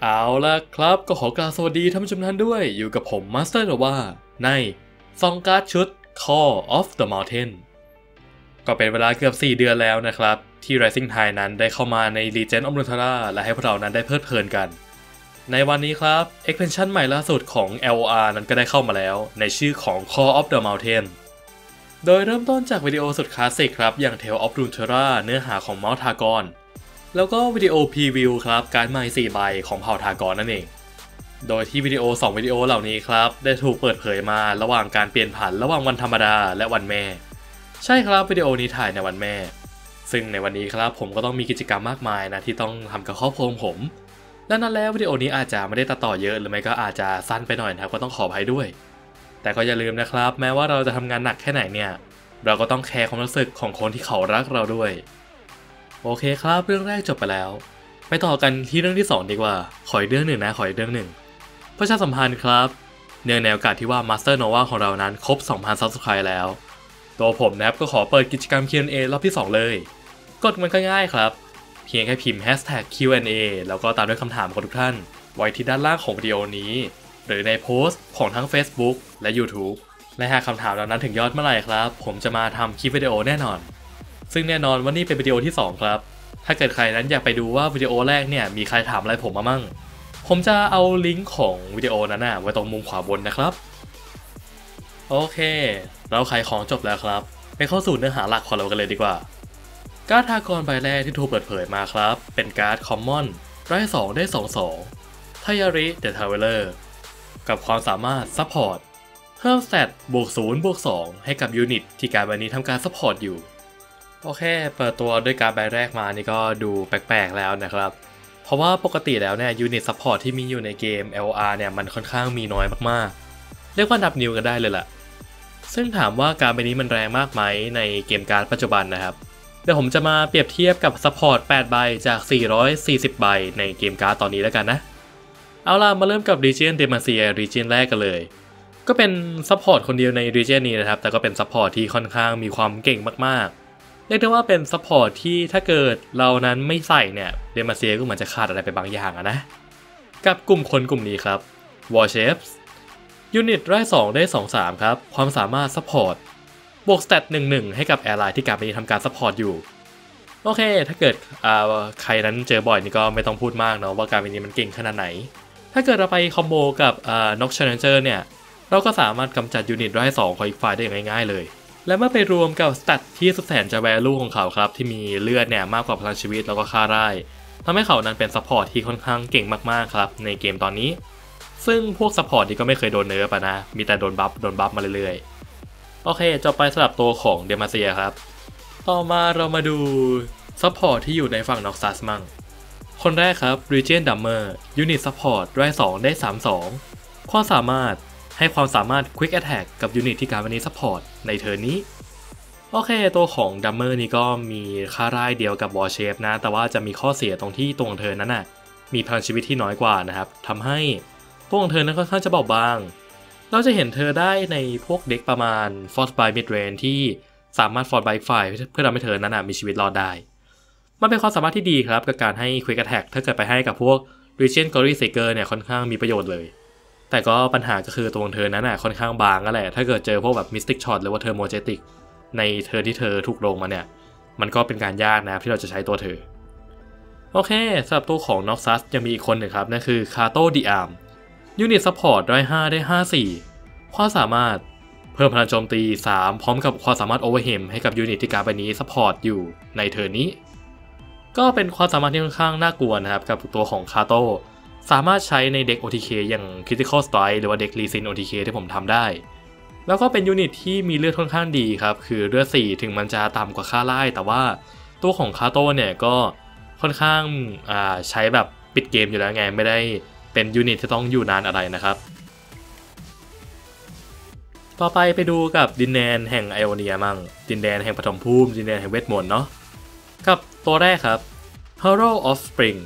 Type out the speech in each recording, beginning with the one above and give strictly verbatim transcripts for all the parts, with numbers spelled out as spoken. เอาละครับก็ขอกราบสวัสดีท่านผู้ชมท่านด้วยอยู่กับผม Master Nova ในซองการ์ดชุด Call of the Mountain ก็เป็นเวลาเกือบสี่เดือนแล้วนะครับที่ Rising Thai นั้นได้เข้ามาใน Legend of Runeterra และให้พวกเรานั้นได้เพลิดเพลินกันในวันนี้ครับ Expansion ใหม่ล่าสุดของ แอล โอ อาร์ นั้นก็ได้เข้ามาแล้วในชื่อของ Call of the Mountain โดยเริ่มต้นจากวิดีโอสุดคลาสสิกครับอย่าง Tale of Runeterra เนื้อหาของ Mount Targonแล้วก็วิดีโอพรีวิวครับการ์ดใหม่สี่ใบของเผ่าทากรนั่นเองโดยที่วิดีโอสองวิดีโอเหล่านี้ครับได้ถูกเปิดเผยมาระหว่างการเปลี่ยนผันระหว่างวันธรรมดาและวันแม่ใช่ครับวิดีโอนี้ถ่ายในวันแม่ซึ่งในวันนี้ครับผมก็ต้องมีกิจกรรมมากมายนะที่ต้องทำกับครอบครัวผมและนั่นแล้ววิดีโอนี้อาจจะไม่ได้ตัดต่อเยอะหรือไม่ก็อาจจะสั้นไปหน่อยนะครับก็ต้องขออภัยด้วยแต่ก็อย่าลืมนะครับแม้ว่าเราจะทำงานหนักแค่ไหนเนี่ยเราก็ต้องแคร์ความรู้สึกของคนที่เขารักเราด้วยโอเคครับเรื่องแรกจบไปแล้วไปต่อกันที่เรื่องที่สองดีกว่าขออีกเรื่องหนึ่งนะขออีกเรื่องหนึ่งประชาสัมพันธ์ครับเนื่องในโอกาสที่ว่า Master Nova ของเรานั้นครบ สองพัน Subscribe แล้วตัวผมนะครับก็ขอเปิดกิจกรรม คิว แอนด์ เอ รอบที่สองเลยกดมันก็ง่ายครับเพียงแค่พิมพ์ Hashtag คิว แอนด์ เอ แล้วก็ตามด้วยคำถามของทุกท่านไว้ที่ด้านล่างของวิดีโอนี้หรือในโพสต์ของทั้ง Facebook และ YouTube และหากคำถามเหล่านั้นถึงยอดเมื่อไหร่ครับผมจะมาทำคลิปวิดีโอแน่นอนซึ่งแน่นอนว่านี่เป็นวิดีโอที่สองครับถ้าเกิดใครนั้นอยากไปดูว่าวิดีโอแรกเนี่ยมีใครถามอะไรผมมามั่งผมจะเอาลิงก์ของวิดีโอนั้นนะไว้ตรงมุมขวาบนนะครับโอเคเราขายของจบแล้วครับไปเข้าสู่เนื้อหาหลักของเรากันเลยดีกว่าการ์ดทากรใบแรกที่ถูกเปิดเผยมาครับเป็นการ์ดคอมมอนได้สองได้สองสองทายาริเดอะทาวเวลเลอร์กับความสามารถซัพพอร์ตเพิ่มแซดบวกศูนย์บวกสองให้กับยูนิตที่การ์ดใบนี้ทำการซัพพอร์ตอยู่โอเคเปิดตัวด้วยการ์ดใบแรกมานี่ก็ดูแปลกๆแล้วนะครับเพราะว่าปกติแล้วเนี่ยยูนิตซัพพอร์ตที่มีอยู่ในเกม แอล โอ อาร์ เนี่ยมันค่อนข้างมีน้อยมากๆเรียกว่านับนิ้วกันได้เลยล่ะซึ่งถามว่าการ์ดใบนี้มันแรงมากไหมในเกมการ์ดปัจจุบันนะครับเดี๋ยวผมจะมาเปรียบเทียบกับซัพพอร์ตแปดใบจากสี่ร้อยสี่สิบใบในเกมการ์ดตอนนี้แล้วกันนะเอาล่ะมาเริ่มกับ Region Demacia Region แรกกันเลยก็เป็นซัพพอร์ตคนเดียวใน Region นี้นะครับแต่ก็เป็นซัพพอร์ตที่ค่อนข้างมีความเก่งมากๆเรียกได้ว่าเป็นซัพพอร์ตที่ถ้าเกิดเรานั้นไม่ใส่เนี่ยเดมาเซียก็เหมือนจะขาดอะไรไปบางอย่างอะนะกับกลุ่มคนกลุ่มนี้ครับ War Shape ยูนิตได้สองได้สองสามครับความสามารถซัพพอร์ตบวกสเตตหนึ่งหนึ่งให้กับแอร์ไลน์ที่กลับไปทำการซัพพอร์ตอยู่โอเคถ้าเกิดใครนั้นเจอบ่อยนี่ก็ไม่ต้องพูดมากเนาะว่าการเป็นนี้มันเก่งขนาดไหนถ้าเกิดเราไปคอมโบกับนกชาเลนเจอร์เนี่ยเราก็สามารถกำจัดยูนิตได้สองของอีกฝ่ายได้อย่างง่ายๆเลยและเมื่อไปรวมกับสตัตที่สุดแสนจะแวลูของเขาครับที่มีเลือดเนี่ยมากกว่าพลังชีวิตแล้วก็ค่าได้ทำให้เขานั้นเป็นซัพพอร์ตที่ค่อนข้างเก่งมากๆครับในเกมตอนนี้ซึ่งพวกซัพพอร์ตที่ก็ไม่เคยโดนเนื้อปะนะมีแต่โดนบัฟโดนบัฟมาเรื่อยๆโอเคจบไปสลับตัวของเดมาเซียครับต่อมาเรามาดูซัพพอร์ตที่อยู่ในฝั่งน็อกซัสมั่งคนแรกครับรีเจนดัมเมอร์ยูนิตซัพพอร์ตได้สองได้สามสองข้อสามารถให้ความสามารถ Quick Attack กับยูนิตที่การ์ดนี้ซัพพอร์ตในเทิร์นนี้โอเคตัวของดัมเมอร์นี่ก็มีค่าร่ายเดียวกับ War Shape นะแต่ว่าจะมีข้อเสียตรงที่ตัวของเธอนั้นน่ะมีพลังชีวิตที่น้อยกว่านะครับทำให้ตัวของเธอนั้นค่อนข้างจะเบาบางเราจะเห็นเธอได้ในพวกเด็กประมาณ Force by Midrange ที่สามารถ Force by ฝ่ายเพื่อทำให้เธอนั้นน่ะมีชีวิตรอดได้มันเป็นความสามารถที่ดีครับกับการให้ Quick Attack ถ้าเกิดไปให้กับพวก Regent Glory Seeker เนี่ยค่อนข้างมีประโยชน์เลยแต่ก็ปัญหาก็คือตัวของเธอนั้นน่ะค่อนข้างบางก็แหละถ้าเกิดเจอพวกแบบมิสติกช็อตหรือว่าเธอโมเจติกในเธอที่เธอถูกลงมาเนี่ยมันก็เป็นการยากนะครับที่เราจะใช้ตัวเธอโอเคสำหรับตัวของน็อกซัสยังมีอีกคนหนึ่งครับนั่นคือคาโต้ดิอาร์มยูนิตซัพพอร์ตได้ห้าได้ห้าสี่ข้อสามารถเพิ่มพลังโจมตีสามพร้อมกับความสามารถโอเวอร์เฮมให้กับยูนิตที่การ์ดใบนี้ซัพพอร์ตอยู่ในเธอนี้ก็เป็นความสามารถที่ค่อนข้างน่ากลัวนะครับกับตัวของคาโต้สามารถใช้ในเด็ก โอ ที เค อย่าง Critical Strike หรือว่าเด็ก Resin โอ ที เค ที่ผมทำได้แล้วก็เป็นยูนิตที่มีเลือดค่อนข้างดีครับคือเลือดสี่ถึงมันจะต่ำกว่าค่าไล่แต่ว่าตัวของคาโต้เนี่ยก็ค่อนข้างใช้แบบปิดเกมอยู่แล้วไงไม่ได้เป็นยูนิตที่ต้องอยู่นานอะไรนะครับต่อไปไปดูกับดินแดนแห่งไอโอเนียมั่งดินแดนแห่งปฐมภูมิดินแดนแห่งเวทมนต์เนาะกับตัวแรกครับ Herald of Spring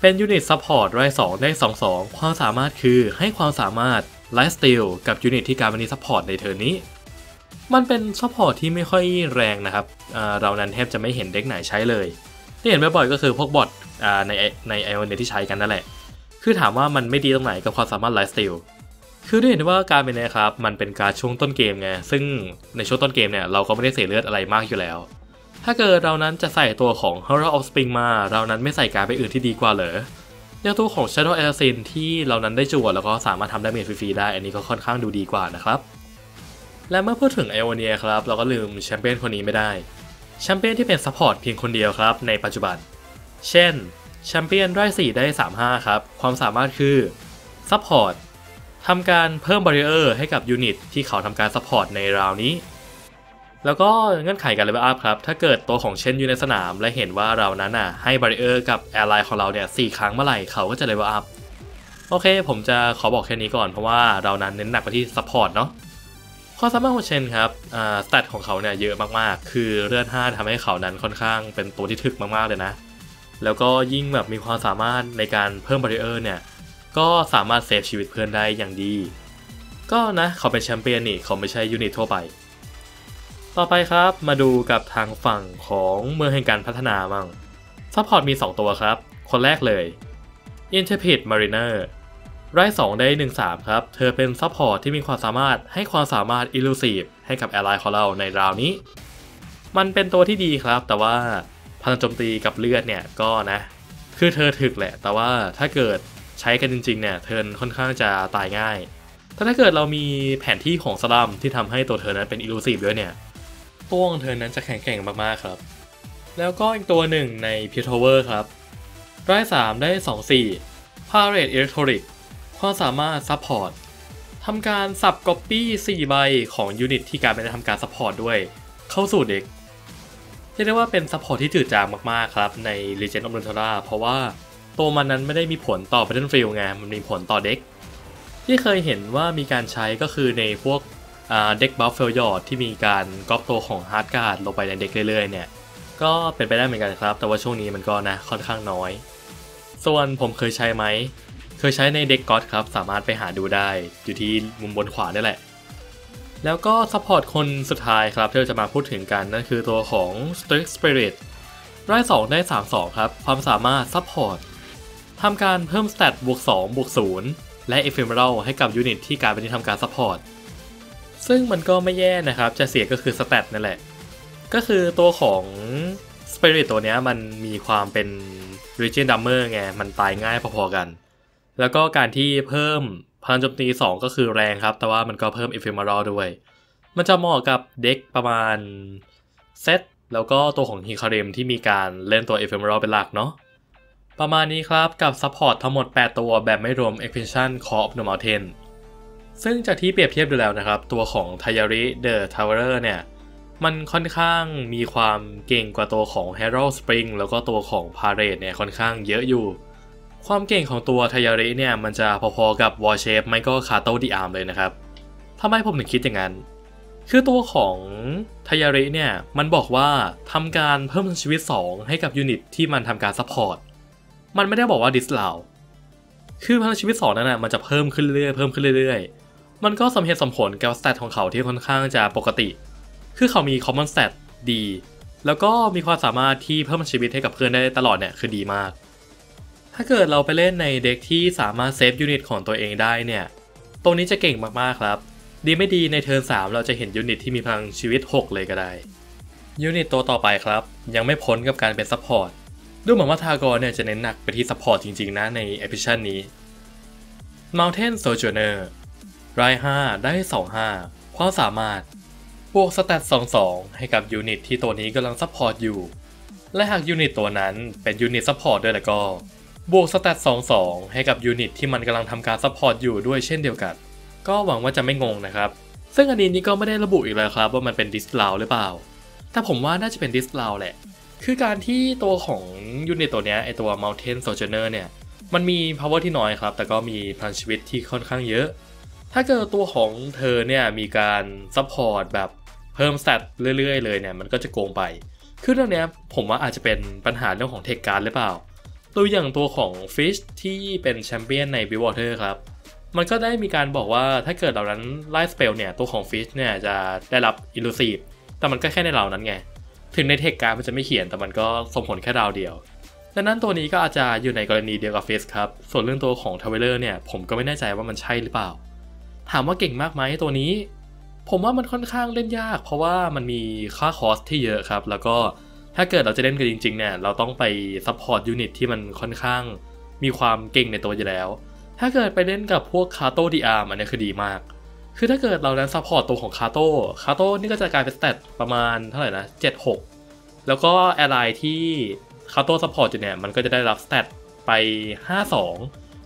เป็นยูนิตซัพพอร์ตได้สองได้สองสองความสามารถคือให้ความสามารถไลฟ์สตีลกับยูนิตที่การ์ดนี้ซัพพอร์ตในเทิร์นนี้ มันเป็นซัพพอร์ตที่ไม่ค่อยแรงนะครับเรานั้นแทบจะไม่เห็นเด็กไหนใช้เลยที่เห็นบ่อยๆก็คือพวกบอทในในไอออนเนี่ยที่ใช้กันนั่นแหละคือถามว่ามันไม่ดีตรงไหนกับความสามารถไลฟ์สติลคือด้วยเห็นว่าการเป็นนะครับมันเป็นการช่วงต้นเกมไงซึ่งในช่วงต้นเกมเนี่ยเราก็ไม่ได้เสียเลือดอะไรมากอยู่แล้วถ้าเกิดเรานั้นจะใส่ตัวของ Herald of Spring มาเรานั้นไม่ใส่การไปอื่นที่ดีกว่าเหรอเรียกตัวของ Shadow Isles ที่เรานั้นได้จั่วแล้วก็สามารถทำได้เมจฟรีๆได้อันนี้ก็ค่อนข้างดูดีกว่านะครับและเมื่อพูดถึงไอโอเนียครับเราก็ลืมแชมเปี้ยนคนนี้ไม่ได้แชมเปี้ยนที่เป็นซัพพอร์ตเพียงคนเดียวครับในปัจจุบันเช่นแชมเปี้ยนได้สี่ได้สามสิบห้าครับความสามารถคือซัพพอร์ตทำการเพิ่มบาริเออร์ให้กับยูนิตที่เขาทำการซัพพอร์ตในราวนี้แล้วก็เงื่อนไขการเลเวลอัพครับถ้าเกิดตัวของเช่นอยู่ในสนามและเห็นว่าเรานั้นน่ะให้บาริเออร์กับแอร์ไลน์ของเราเนี่ยสี่ครั้งเมื่อไหร่เขาก็จะเลเวลอัพโอเคผมจะขอบอกแค่นี้ก่อนเพราะว่าเรานั้นเน้นหนักไปที่ซัพพอร์ตเนาะข้อสามารถของเชนครับสเตตของเขาเนี่ยเยอะมากๆคือเลื่อนห้าทำให้เขานั้นค่อนข้างเป็นตัวที่ถึกมากๆเลยนะแล้วก็ยิ่งแบบมีความสามารถในการเพิ่มบาริเออร์เนี่ยก็สามารถเซฟชีวิตเพื่อนได้อย่างดีก็นะเขาเป็นแชมเปี้ยนนี่เขาไม่ใช่ยูนิตทั่วไปต่อไปครับมาดูกับทางฝั่งของเมืองแห่งการพัฒนามั่งซัพพอร์ตมีสองตัวครับคนแรกเลย Intrepid Mariner ไร่สองได้หนึ่งสามครับเธอเป็นซัพพอร์ตที่มีความสามารถให้ความสามารถ Elusive ให้กับแอลไลน์ของเราในราวนี้มันเป็นตัวที่ดีครับแต่ว่าพลังโจมตีกับเลือดเนี่ยก็นะคือเธอถึกแหละแต่ว่าถ้าเกิดใช้กันจริงๆเนี่ยเธอค่อนข้างจะตายง่ายแต่ถ้าเกิดเรามีแผนที่ของสลัมที่ทำให้ตัวเธอนั้นเป็นอิลูซีฟด้วยเนี่ยตัวของเธอนั้นจะแข็งแกร่งมากๆครับแล้วก็อีกตัวหนึ่งในพีทาวเวอร์ครับร้ายสามได้สองสี่ Parade Electronic ความสามารถซัพพอร์ตทำการสับก๊อปปี้สี่ใบของยูนิตที่การเป็นทำการซัพพอร์ตด้วยเข้าสู่เด็กเรียกได้ว่าเป็นซัพพอร์ตที่จืดจางมากๆครับใน Legend of Runeterra เพราะว่าตัวมันนั้นไม่ได้มีผลต่อ Battlefield ไงมันมีผลต่อเด็กที่เคยเห็นว่ามีการใช้ก็คือในพวกเด็กบัฟเฟลยอร์ดที่มีการก๊อปตัวของฮาร์ดการ์ดลงไปในเด็กเรื่อยๆเนี่ยก็เป็นไปได้เหมือนกันครับแต่ว่าช่วงนี้มันก็นะค่อนข้างน้อยส่วนผมเคยใช้ไหมเคยใช้ในเด็กก๊อตครับสามารถไปหาดูได้อยู่ที่มุมบนขวานี่แหละแล้วก็ซัพพอร์ตคนสุดท้ายครับที่เราจะมาพูดถึงกันนั่นคือตัวของ Strict Spirit ไร่สองได้สามสองครับความสามารถซัพพอร์ตทำการเพิ่มสเตตบวกสองบวกศูนย์และ Ephemeral ให้กับยูนิตที่การเป็นที่ทำการซัพพอร์ตซึ่งมันก็ไม่แย่นะครับจะเสียก็คือสเตตนั่นแหละก็คือตัวของ Spirit ตัวนี้มันมีความเป็น Region Dammer ไงมันตายง่ายพอๆกันแล้วก็การที่เพิ่มพลังโจมตีสองก็คือแรงครับแต่ว่ามันก็เพิ่ม Ephemeral ด้วยมันจะเหมาะกับเด็กประมาณเซตแล้วก็ตัวของฮิคาริมที่มีการเล่นตัว Ephemeral เป็นหลักเนาะประมาณนี้ครับกับซัพพอร์ตทั้งหมดแปดตัวแบบไม่รวม Expansion Call of the Mountain ซึ่งจากที่เปรียบเทียบดูแล้วนะครับตัวของ Tayari The Towerer เนี่ยมันค่อนข้างมีความเก่งกว่าตัวของ Herald Spring แล้วก็ตัวของ Parade เนี่ยค่อนข้างเยอะอยู่ความเก่งของตัว Tayari เนี่ยมันจะพอๆกับ War Shape ไม่ก็ Shadow Isles เลยนะครับทำไมผมถึงคิดอย่างนั้นคือตัวของ Tayari เนี่ยมันบอกว่าทำการเพิ่มชีวิตสองให้กับยูนิตที่มันทำการซัพพอร์ตมันไม่ได้บอกว่าดิสลาวคือพลังชีวิตสองนั้นนะมันจะเพิ่มขึ้นเรื่อยๆเพิ่มขึ้นเรื่อยๆมันก็สมเหตุสมผลกับสเตตของเขาที่ค่อนข้างจะปกติคือเขามีคอมมอนสเตตดีแล้วก็มีความสามารถที่เพิ่มชีวิตให้กับเพื่อนได้ตลอดเนี่ยคือดีมากถ้าเกิดเราไปเล่นในเด็กที่สามารถเซฟยูนิตของตัวเองได้เนี่ยตรงนี้จะเก่งมากๆครับดีไม่ดีในเทิร์นสามเราจะเห็นยูนิตที่มีพลังชีวิตหกเลยก็ได้ยูนิตตัวต่อไปครับยังไม่พ้นกับการเป็นซัพพอร์ตดูเหมือนว่า Targon เนี่ยจะเน้นหนักไปที่ซัพพอร์ตจริงๆนะในเอพิชั่นนี้ Mountain Sojourner รายห้าได้สองห้าความสามารถบวกสแตทสองสองให้กับยูนิตที่ตัวนี้กำลังซัพพอร์ตอยู่และหากยูนิตตัวนั้นเป็นยูนิตซัพพอร์ตด้วยแล้วก็บวกสแตทสองสองให้กับยูนิตที่มันกำลังทำการซัพพอร์ตอยู่ด้วยเช่นเดียวกันก็หวังว่าจะไม่งงนะครับซึ่งอันนี้นี่ก็ไม่ได้ระบุอีกเลยครับว่ามันเป็นดิสลาวหรือเปล่าแต่ผมว่าน่าจะเป็นดิสลาวแหละคือการที่ตัวของยูนิตตัวนี้ไอตัว Mountain Sojourner เนี่ยมันมี power ที่น้อยครับแต่ก็มีพลังชีวิตที่ค่อนข้างเยอะถ้าเกิดตัวของเธอเนี่ยมีการ support แบบเพิ่มสเตตเรื่อยๆเลยเนี่ยมันก็จะโกงไปคือเรื่องนี้ผมว่าอาจจะเป็นปัญหาเรื่องของเทคการ์ดหรือเปล่าตัวอย่างตัวของ Fish ที่เป็นแชมเปี้ยนใน Billwater ครับ มันก็ได้มีการบอกว่าถ้าเกิดเหล่านั้นไล่สเปลเนี่ยตัวของฟิชเนี่ยจะได้รับอิลลูซีฟแต่มันก็แค่ในเหล่านั้นไงถึงในเทคการ์ดมันจะไม่เขียนแต่มันก็ส่งผลแค่ดาวเดียวดังนั้นตัวนี้ก็อาจจะอยู่ในกรณีเดียวกับฟิชครับส่วนเรื่องตัวของทาวเวลเลอร์เนี่ยผมก็ไม่แน่ใจว่ามันใช่หรือเปล่าถามว่าเก่งมากไหมตัวนี้ผมว่ามันค่อนข้างเล่นยากเพราะว่ามันมีค่าคอสที่เยอะครับแล้วก็ถ้าเกิดเราจะเล่นกันจริงๆเนี่ยเราต้องไปซัพพอร์ตยูนิตที่มันค่อนข้างมีความเก่งในตัวอยู่แล้วถ้าเกิดไปเล่นกับพวกคาโต้ดีอาร์มอันนี้คือดีมากคือถ้าเกิดเราเล่นซัพพอร์ตตัวของคาโต้คาโต้นี่ก็จะกลายเป็นสเตตประมาณเท่าไหร่นะเจ็ดสิบหกแล้วก็แอลไลที่คาโต้ซัพพอร์ตอยู่เนี่ยมันก็จะได้รับสเตตไปห้าสิบสอง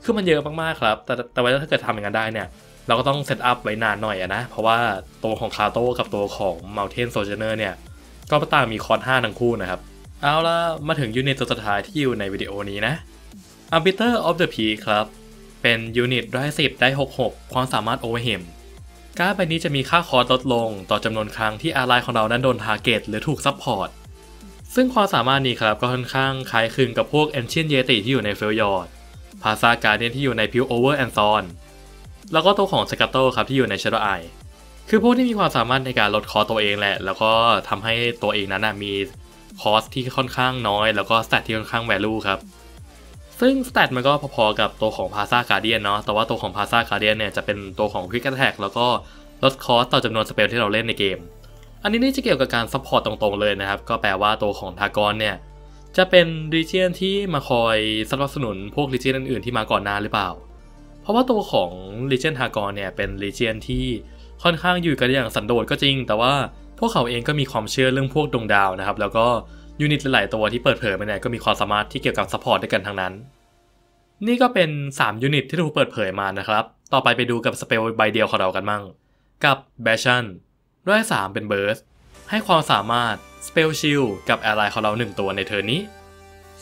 คือมันเยอะมากๆครับแต่แต่ว่าถ้าเกิดทำอย่างนั้นได้เนี่ยเราก็ต้องเซตอัพไว้นานหน่อยนะเพราะว่าตัวของคาโต้กับตัวของ Mountain Sojourner เนี่ยก็ต่างมีคอนห้าทั้งคู่นะครับเอาละมาถึงยูนิตตัวสุดท้ายที่อยู่ในวิดีโอนี้นะ Arbiter of the Peak ครับเป็นยูนิตได้สิบได้หกสิบหกความสามารถ Overwhelm การ์ดใบนี้จะมีค่าคอสลดลงต่อจำนวนครั้งที่อาร์ไลน์ของเรานั้นโดนทาร์เก็ตหรือถูกซัพพอร์ตซึ่งความสามารถนี้ครับก็ค่อนข้างคล้ายคลึงกับพวก Ancient Yeti ที่อยู่ใน Freljord Pasa Guardian ที่อยู่ใน Piltover and Thornแล้วก็ตัวของสกัตโต้ครับที่อยู่ใน Shadow Isles คือพวกที่มีความสามารถในการลดคอตัวเองแหละแล้วก็ทำให้ตัวเองนั้นมีคอสที่ค่อนข้างน้อยแล้วก็สแตทที่ค่อนข้างแวลูครับซึ่งสแตทมันก็พอๆกับตัวของ Pasa Guardian เนาะแต่ว่าตัวของ Pasa Guardian เนี่ยจะเป็นตัวของ Quick Attack แล้วก็ลดคอสต่อจำนวนสเปลที่เราเล่นในเกมอันนี้นี่จะเกี่ยวกับการซัพพอร์ตตรงๆเลยนะครับก็แปลว่าตัวของ Targon เนี่ยจะเป็น Region ที่มาคอยสนับสนุนพวก Region อื่นๆที่มาก่อนหน้าหรือเปล่าเพราะว่าตัวของ Legend Hagor เนี่ยเป็น Legion ที่ค่อนข้างอยู่กันอย่างสันโดษก็จริงแต่ว่าพวกเขาเองก็มีความเชื่อเรื่องพวกดวงดาวนะครับแล้วก็ยูนิตหลายตัวที่เปิดเผยมาเนี่ยก็มีความสามารถที่เกี่ยวกับซัพพอร์ตด้วยกันทั้งนั้นนี่ก็เป็นสามยูนิตที่ถูกเปิดเผยมานะครับต่อไปไปดูกับสเปลใบเดียวของเรากันมั่งกับ Bastion ด้วยสามเป็น Burst ให้ความสามารถ Spell Shield กับ Ally ของเราหนึ่งตัวในเทิร์นนี้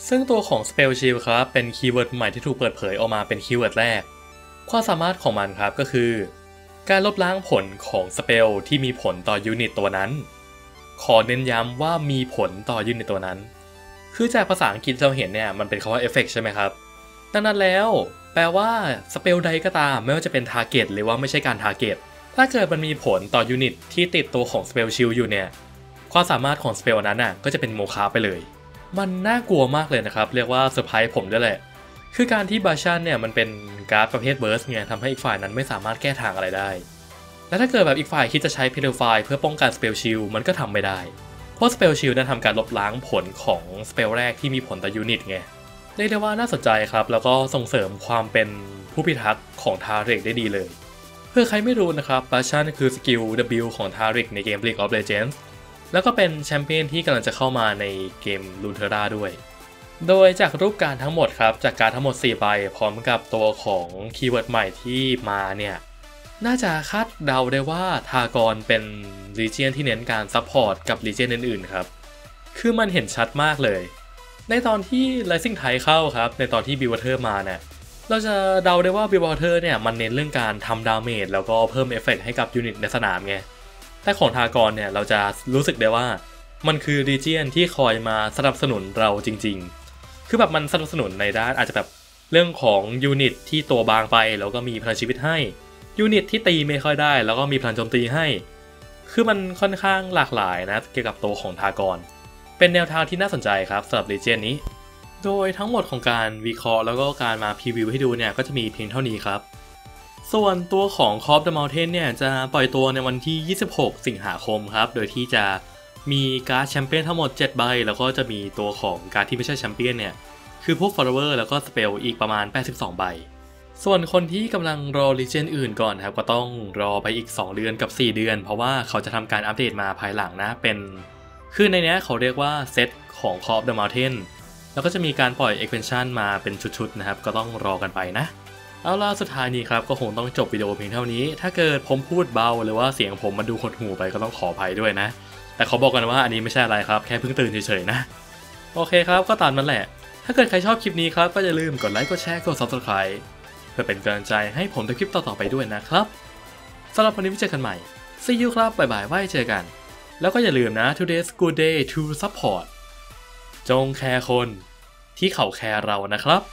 ซึ่งตัวของ Spell Shield ครับเป็นคีย์เวิร์ดใหม่ที่ถูกเปิดเผยออกมาเป็นคีย์เวิร์ดแรกความสามารถของมันครับก็คือการลบล้างผลของสเปลที่มีผลต่อยูนิตตัวนั้นขอเน้นย้ำว่ามีผลต่อยูนิตตัวนั้นคือจากภาษาอังกฤษเราเห็นเนี่ยมันเป็นคำว่า effect ใช่ไหมครับดังนั้นแล้วแปลว่าสเปลใดก็ตามไม่ว่าจะเป็น target หรือว่าไม่ใช่การ target ถ้าเกิดมันมีผลต่อยูนิตที่ติดตัวของ spell shield อยู่เนี่ยความสามารถของสเปลนั้นน่ะก็จะเป็นโมฆะไปเลยมันน่ากลัวมากเลยนะครับเรียกว่าเซอร์ไพรส์ผมด้วยแหละคือการที่บาชันเนี่ยมันเป็นการ์ดประเภทเบิร์สเนี่ยทำให้อีกฝ่ายนั้นไม่สามารถแก้ทางอะไรได้และถ้าเกิดแบบอีกฝ่ายคิดจะใช้พิเดลไฟเพื่อป้องกันสเปลชิลมันก็ทำไม่ได้เพราะสเปลชิลนั้นทำการลบล้างผลของสเปลแรกที่มีผลต่อยูนิตไงเรียกได้ว่าน่าสนใจครับแล้วก็ส่งเสริมความเป็นผู้พิทักษ์ของทาริกได้ดีเลยเพื่อใครไม่รู้นะครับบาชันคือสกิล W ของทาริกในเกม League of Legends แล้วก็เป็นแชมเปี้ยนที่กำลังจะเข้ามาในเกม Runeterra ด้วยโดยจากรูปการทั้งหมดครับจากการทั้งหมดสี่ใบพร้อมกับตัวของคีย์เวิร์ดใหม่ที่มาเนี่ยน่าจะคาดเดาได้ว่าทากรเป็นรีเจียนที่เน้นการซัพพอร์ตกับรีเจียนอื่นๆครับคือมันเห็นชัดมากเลยในตอนที่ Rising Thai เข้าครับในตอนที่บิวเทอร์มาเนี่ยเราจะเดาได้ว่าบิวเทอร์เนี่ยมันเน้นเรื่องการทำดาเมจแล้วก็เพิ่มเอฟเฟกต์ให้กับยูนิตในสนามไงแต่ของทากรเนี่ยเราจะรู้สึกได้ว่ามันคือรีเจียนที่คอยมาสนับสนุนเราจริงๆคือแบบมันสนับสนุนในด้านอาจจะแบบเรื่องของยูนิตที่ตัวบางไปแล้วก็มีพลังชีวิตให้ยูนิตที่ตีไม่ค่อยได้แล้วก็มีพลังโจมตีให้คือมันค่อนข้างหลากหลายนะเกี่ยวกับตัวของทากรเป็นแนวทางที่น่าสนใจครับสำหรับรีเจนนี้โดยทั้งหมดของการวิเคราะห์แล้วก็การมาพรีวิวให้ดูเนี่ยก็จะมีเพียงเท่านี้ครับส่วนตัวของ Call of the Mountain เนี่ยจะปล่อยตัวในวันที่ยี่สิบหกสิงหาคมครับโดยที่จะมีการ์ดแชมเปี้ยนทั้งหมดเจ็ดใบแล้วก็จะมีตัวของการ์ดที่ไม่ใช่แชมเปี้ยนเนี่ยคือพวก follower แล้วก็สเปลอีกประมาณแปดสิบสองใบส่วนคนที่กำลังรอรีเจนอื่นก่อนครับก็ต้องรอไปอีกสองเดือนกับสี่เดือนเพราะว่าเขาจะทำการอัปเดตมาภายหลังนะเป็นคือในนี้เขาเรียกว่าเซตของ Call of the Mountain แล้วก็จะมีการปล่อย expansion มาเป็นชุดๆนะครับก็ต้องรอกันไปนะเอาล่ะสุดท้ายนี้ครับก็คงต้องจบวิดีโอเพียงเท่านี้ถ้าเกิดผมพูดเบาหรือว่าเสียงผมมันดูหดหู่ไปก็ต้องขออภัยด้วยนะแต่เขาบอกกันว่าอันนี้ไม่ใช่อะไรครับแค่เพิ่งตื่นเฉยๆนะโอเคครับก็ตามนั้นแหละถ้าเกิดใครชอบคลิปนี้ครับก็อย่าลืมกดไลค์กดแชร์กด ซับสไครบ์ เพื่อเป็นกำลังใจให้ผมทำคลิปต่อๆไปด้วยนะครับสำหรับวันนี้ไว้เจอกันใหม่ See you ครับบ๊ายบายไว้เจอกันแล้วก็อย่าลืมนะ Today's Good Day to Support จงแคร์คนที่เขาแคร์เรานะครับ